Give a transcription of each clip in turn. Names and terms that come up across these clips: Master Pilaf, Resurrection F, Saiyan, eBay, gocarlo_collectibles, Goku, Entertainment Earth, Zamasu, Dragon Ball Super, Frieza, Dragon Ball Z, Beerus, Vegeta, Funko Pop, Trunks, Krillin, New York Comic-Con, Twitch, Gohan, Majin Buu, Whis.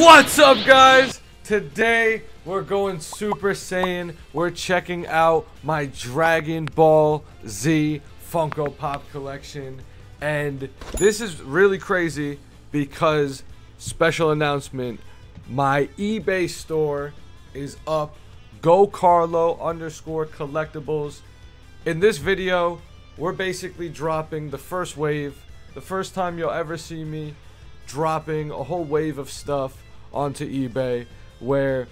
What's up, guys? Today we're going Super Saiyan. We're checking out my Dragon Ball Z Funko Pop collection, and this is really crazy because, special announcement, my eBay store is up, gocarlo_collectibles. In this video, we're basically dropping the first wave, the first time you'll ever see me dropping a whole wave of stuff onto eBay, where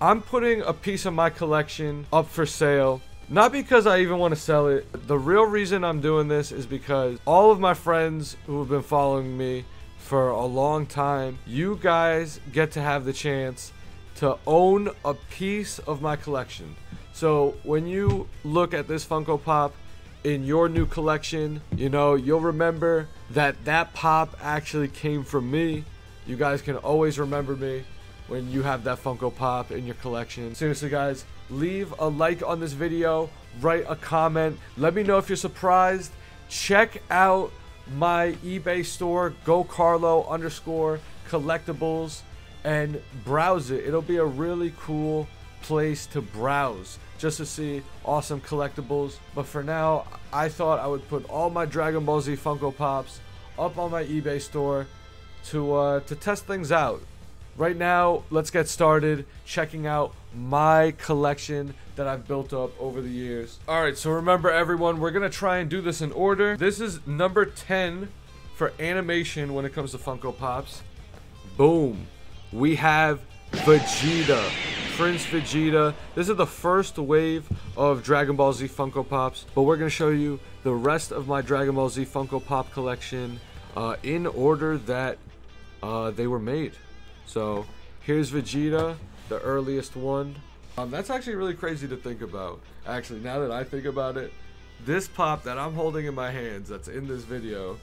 I'm putting a piece of my collection up for sale. Not because I even want to sell it. The real reason I'm doing this is because all of my friends who have been following me for a long time, you guys get to have the chance to own a piece of my collection. So when you look at this Funko Pop in your new collection, you know, you'll remember that that pop actually came from me. You guys can always remember me when you have that Funko Pop in your collection. Seriously, guys, leave a like on this video, write a comment, let me know if you're surprised. Check out my eBay store, gocarlo_collectibles, and browse it. It'll be a really cool place to browse, just to see awesome collectibles. But for now, I thought I would put all my Dragon Ball Z Funko Pops up on my eBay store to test things out. Right now, let's get started checking out my collection that I've built up over the years. All right, so remember everyone, we're gonna try and do this in order. This is number 10 for animation when it comes to Funko Pops. Boom, we have Vegeta. Prince Vegeta. This is the first wave of Dragon Ball Z Funko Pops, but we're going to show you the rest of my Dragon Ball Z Funko Pop collection in order that they were made. So here's Vegeta, the earliest one. That's actually really crazy to think about. Actually, now that I think about it, this pop that I'm holding in my hands that's in this video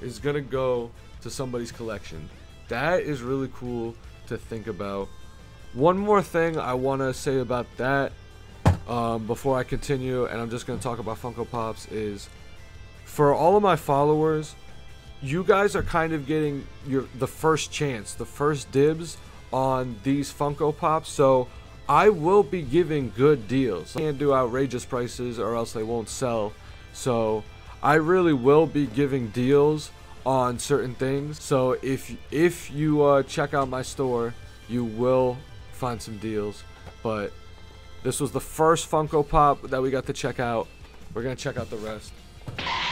is going to go to somebody's collection. That is really cool to think about. One more thing I want to say about that before I continue, and I'm just going to talk about Funko Pops, is for all of my followers, you guys are kind of getting the first chance, the first dibs on these Funko Pops. So I will be giving good deals. I can't do outrageous prices or else they won't sell. So I really will be giving deals on certain things. So if you check out my store, you will find some deals. But this was the first Funko Pop that we got to check out. We're gonna check out the rest.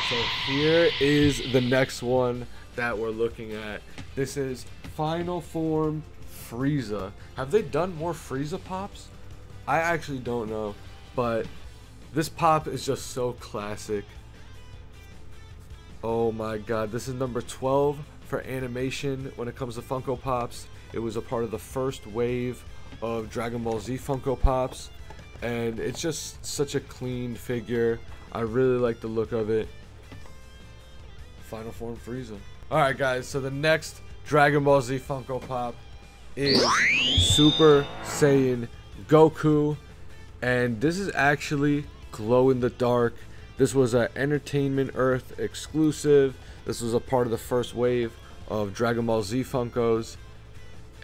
So here is the next one that we're looking at. This is Final Form Frieza. Have they done more Frieza Pops? I actually don't know, but this pop is just so classic. Oh my god, this is number 12 for animation when it comes to Funko Pops. It was a part of the first wave of Dragon Ball Z Funko Pops, and it's just such a clean figure. I really like the look of it. Final Form Frieza. Alright guys, so the next Dragon Ball Z Funko Pop is Super Saiyan Goku, and this is actually glow in the dark. This was an Entertainment Earth exclusive. This was a part of the first wave of Dragon Ball Z Funkos,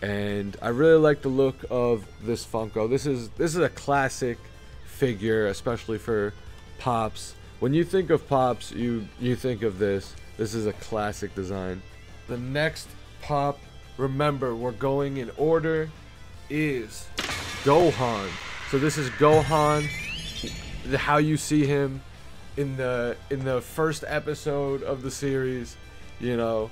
and I really like the look of this Funko. This is a classic figure, especially for Pops. When you think of Pops, you think of this. This is a classic design. The next Pop, remember we're going in order, is Gohan. So this is Gohan, how you see him in the first episode of the series. You know,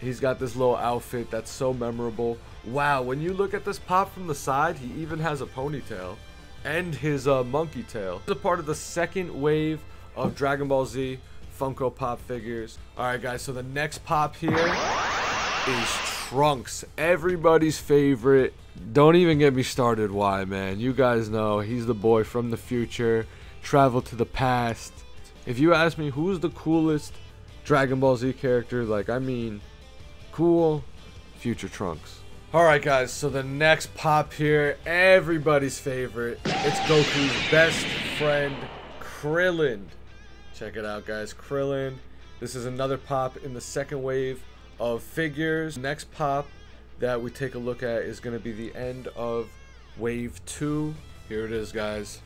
he's got this little outfit that's so memorable. Wow, when you look at this pop from the side, he even has a ponytail and his monkey tail. This is a part of the second wave of Dragon Ball Z Funko Pop figures. Alright guys, so the next pop here is Trunks. Everybody's favorite. Don't even get me started why, man. You guys know he's the boy from the future, traveled to the past. If you ask me who's the coolest Dragon Ball Z character, like, I mean, cool, future Trunks. Alright guys, so the next pop here, everybody's favorite, it's Goku's best friend, Krillin. Check it out guys, Krillin. This is another pop in the second wave of figures. Next pop that we take a look at is going to be the end of Wave 2. Here it is, guys.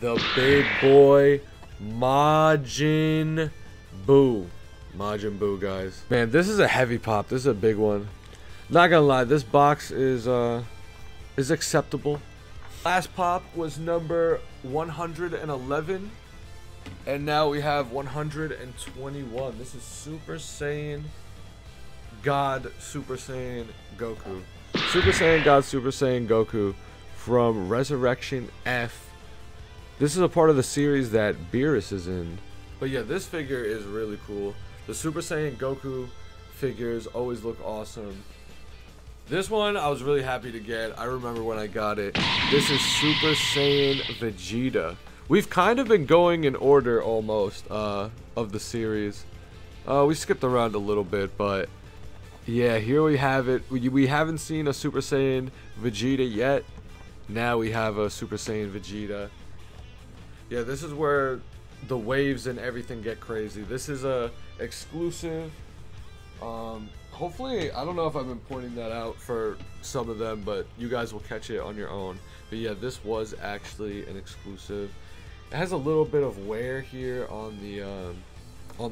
The big boy, Majin Buu. Majin Buu, guys. Man, this is a heavy pop. This is a big one. Not gonna lie, this box is acceptable. Last pop was number 111, and now we have 121. This is Super Saiyan God, Super Saiyan Goku. Super Saiyan God, Super Saiyan Goku from Resurrection F. This is a part of the series that Beerus is in. But yeah, this figure is really cool. The Super Saiyan Goku figures always look awesome. This one I was really happy to get. I remember when I got it. This is Super Saiyan Vegeta. We've kind of been going in order almost of the series. We skipped around a little bit, but yeah, here we have it. We haven't seen a Super Saiyan Vegeta yet. Now we have a Super Saiyan Vegeta. Yeah, this is where the waves and everything get crazy. This is a exclusive. Hopefully, I don't know if I've been pointing that out for some of them, but you guys will catch it on your own. But yeah, this was actually an exclusive. It has a little bit of wear here on the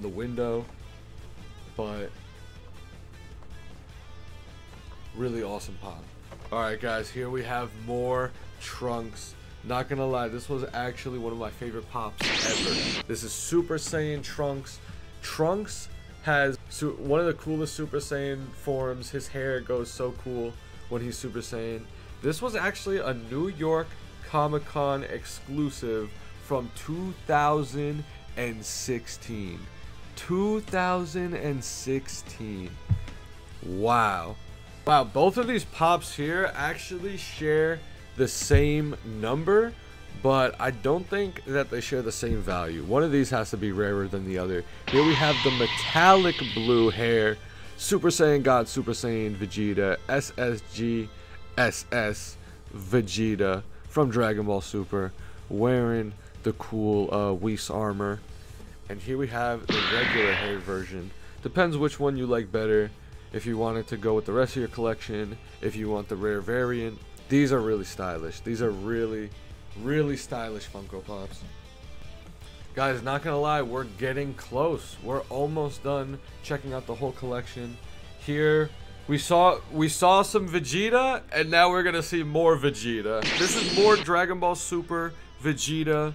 window, but really awesome pop. All right, guys, here we have more Trunks. Not gonna lie, this was actually one of my favorite pops ever. This is Super Saiyan Trunks. Trunks has one of the coolest Super Saiyan forms. His hair goes so cool when he's Super Saiyan. This was actually a New York Comic-Con exclusive from 2016. 2016. Wow. Wow, both of these pops here actually share the same number, but I don't think that they share the same value. One of these has to be rarer than the other. Here we have the metallic blue hair, Super Saiyan God, Super Saiyan Vegeta, SSG, SS Vegeta from Dragon Ball Super, wearing the cool Whis armor. And here we have the regular hair version. Depends which one you like better. If you wanted to go with the rest of your collection, if you want the rare variant. These are really stylish. These are really, really stylish Funko Pops. Guys, not gonna lie, we're getting close. We're almost done checking out the whole collection. Here, we saw some Vegeta, and now we're gonna see more Vegeta. This is more Dragon Ball Super Vegeta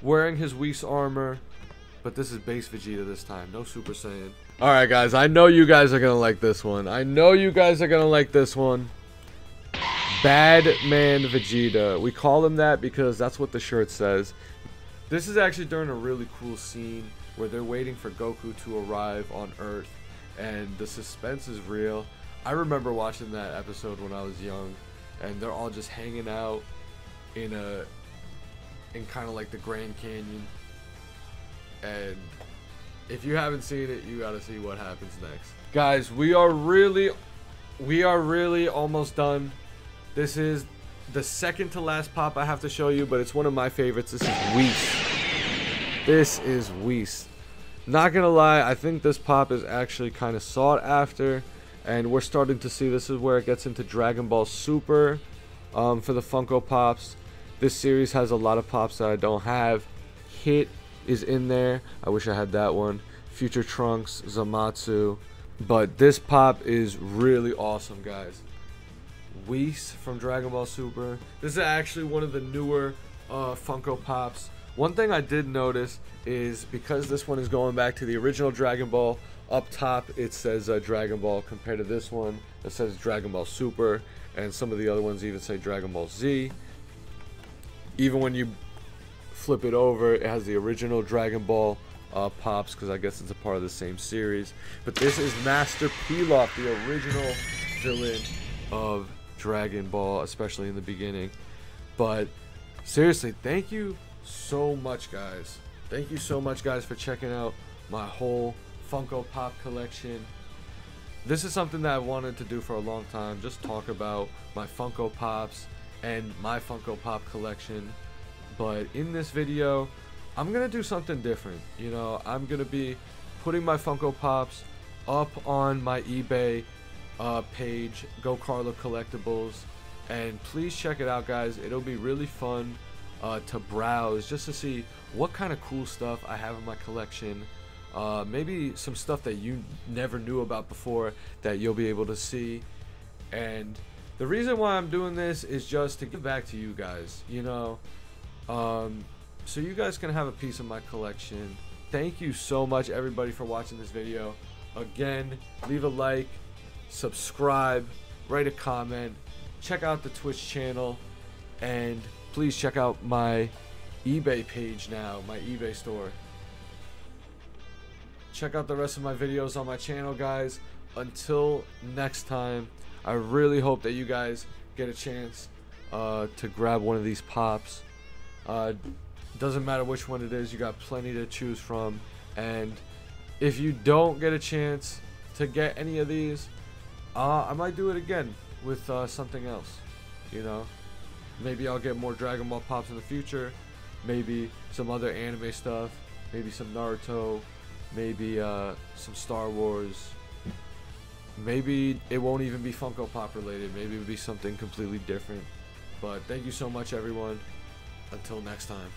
wearing his Whis armor, but this is base Vegeta this time, no Super Saiyan. All right, guys, I know you guys are gonna like this one. I know you guys are gonna like this one. Bad Man Vegeta. We call him that because that's what the shirt says. This is actually during a really cool scene where they're waiting for Goku to arrive on Earth, and the suspense is real. I remember watching that episode when I was young, and they're all just hanging out in kind of like the Grand Canyon. And if you haven't seen it, you gotta see what happens next. Guys, we are really almost done. This is the second to last pop I have to show you, but it's one of my favorites. This is Whis. This is Whis. Not gonna lie, I think this pop is actually kind of sought after, and we're starting to see this is where it gets into Dragon Ball Super for the Funko Pops. This series has a lot of pops that I don't have. Hit is in there. I wish I had that one. Future Trunks, Zamasu. But this pop is really awesome, guys. Whis from Dragon Ball Super. This is actually one of the newer Funko Pops. One thing I did notice is because this one is going back to the original Dragon Ball, up top it says Dragon Ball compared to this one that says Dragon Ball Super, and some of the other ones even say Dragon Ball Z. Even when you flip it over, it has the original Dragon Ball Pops, because I guess it's a part of the same series. But this is Master Pilaf, the original villain of Dragon Ball, especially in the beginning. But seriously, thank you so much, guys. Thank you so much, guys, for checking out my whole Funko Pop collection. This is something that I wanted to do for a long time, just talk about my Funko Pops and my Funko Pop collection. But in this video, I'm gonna do something different. You know, I'm gonna be putting my Funko Pops up on my eBay page, gocarlo collectibles, and please check it out, guys. It'll be really fun to browse, just to see what kind of cool stuff I have in my collection. Maybe some stuff that you never knew about before that you'll be able to see. And the reason why I'm doing this is just to give back to you guys, you know, so you guys can have a piece of my collection. Thank you so much, everybody, for watching this video. Again, leave a like, subscribe, write a comment, check out the Twitch channel, and please check out my eBay page now, my eBay store. Check out the rest of my videos on my channel, guys. Until next time, I really hope that you guys get a chance to grab one of these pops. Doesn't matter which one it is, you got plenty to choose from. And if you don't get a chance to get any of these, I might do it again with something else, you know. Maybe I'll get more Dragon Ball pops in the future, maybe some other anime stuff, maybe some Naruto, maybe some Star Wars. Maybe it won't even be Funko Pop related, maybe it would be something completely different. But thank you so much, everyone. Until next time.